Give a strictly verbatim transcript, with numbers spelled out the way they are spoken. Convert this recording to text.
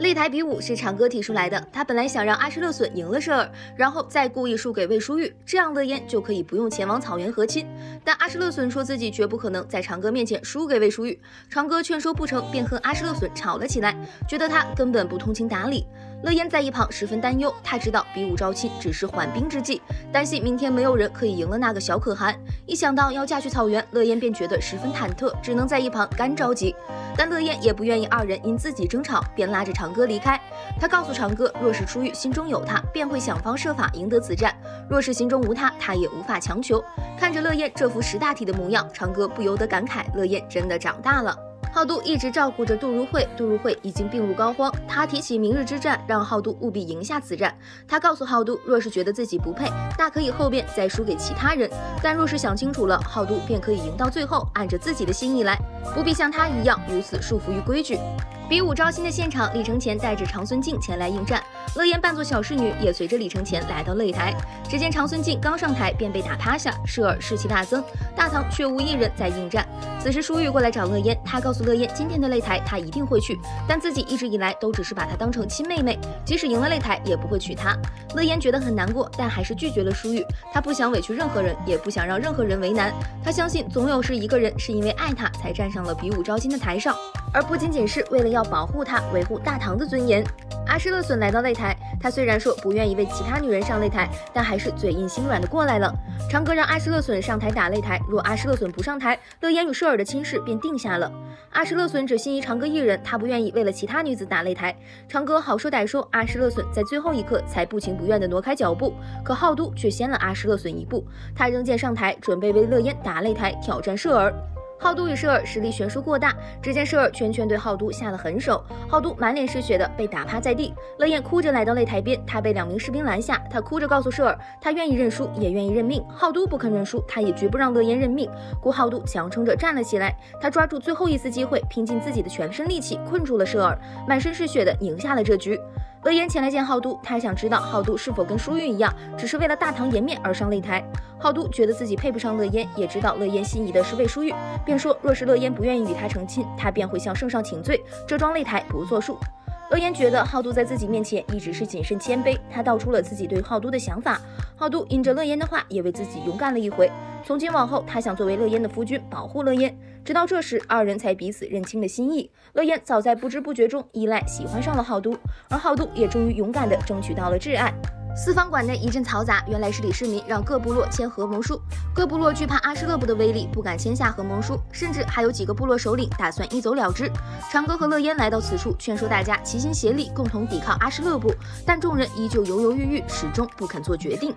擂台比武是长歌提出来的，他本来想让阿什勒隼赢了舍尔，然后再故意输给魏淑玉，这样乐嫣就可以不用前往草原和亲。但阿什勒隼说自己绝不可能在长歌面前输给魏淑玉，长歌劝说不成，便和阿什勒隼吵了起来，觉得他根本不通情达理。乐嫣在一旁十分担忧，她知道比武招亲只是缓兵之计，担心明天没有人可以赢了那个小可汗。一想到要嫁去草原，乐嫣便觉得十分忐忑，只能在一旁干着急。但乐嫣也不愿意二人因自己争吵，便拉着长歌离开。她告诉长歌，若是初遇心中有他，便会想方设法赢得此战；若是心中无他，他也无法强求。看着乐嫣这副识大体的模样，长歌不由得感慨，乐嫣真的长大了。浩都一直照顾着杜如晦，杜如晦已经病入膏肓。他提起明日之战，让浩都务必赢下此战。他告诉浩都，若是觉得自己不配，大可以后边再输给其他人；但若是想清楚了，浩都便可以赢到最后，按着自己的心意来，不必像他一样如此束缚于规矩。比武招亲的现场，李承乾带着长孙烬前来应战，乐嫣扮作小侍女，也随着李承乾来到擂台。只见长孙烬刚上台便被打趴下，舍尔士气大增，大堂却无一人在应战。此时淑玉过来找乐嫣，她告诉乐嫣，今天的擂台她一定会去，但自己一直以来都只是把她当成亲妹妹，即使赢了擂台也不会娶她。乐嫣觉得很难过，但还是拒绝了淑玉，她不想委屈任何人，也不想让任何人为难。她相信总有是一个人是因为爱她才站上了比武招亲的台上，而不仅仅是为了要保护她，维护大唐的尊严。阿什勒隼来到擂台，他虽然说不愿意为其他女人上擂台，但还是嘴硬心软的过来了。长歌让阿什勒隼上台打擂台，若阿什勒隼不上台，乐嫣与舍尔的亲事便定下了。阿什勒隼只心仪长歌一人，他不愿意为了其他女子打擂台。长歌好说歹说，阿什勒隼在最后一刻才不情不愿地挪开脚步，可浩都却先了阿什勒隼一步，他扔剑上台，准备为乐嫣打擂台，挑战舍尔。浩都与舍尔实力悬殊过大，只见舍尔拳拳对浩都下了狠手，浩都满脸是血的被打趴在地。乐嫣哭着来到擂台边，她被两名士兵拦下，她哭着告诉舍尔，她愿意认输，也愿意认命。浩都不肯认输，她也绝不让乐嫣认命，故浩都强撑着站了起来，她抓住最后一丝机会，拼尽自己的全身力气困住了舍尔，满身是血的赢下了这局。乐嫣前来见浩都，她想知道浩都是否跟淑玉一样，只是为了大唐颜面而上擂台。浩都觉得自己配不上乐嫣，也知道乐嫣心仪的是魏淑玉，便说若是乐嫣不愿意与他成亲，他便会向圣上请罪，这桩擂台不作数。乐嫣觉得浩都在自己面前一直是谨慎谦卑，她道出了自己对浩都的想法。浩都因着乐嫣的话，也为自己勇敢了一回。从今往后，他想作为乐嫣的夫君保护乐嫣。直到这时，二人才彼此认清了心意。乐嫣早在不知不觉中依赖、喜欢上了浩都，而浩都也终于勇敢地争取到了挚爱。四方馆内一阵嘈杂，原来是李世民让各部落签合盟书，各部落惧怕阿什勒部的威力，不敢签下合盟书，甚至还有几个部落首领打算一走了之。长歌和乐嫣来到此处，劝说大家齐心协力，共同抵抗阿什勒部，但众人依旧犹犹豫豫，始终不肯做决定。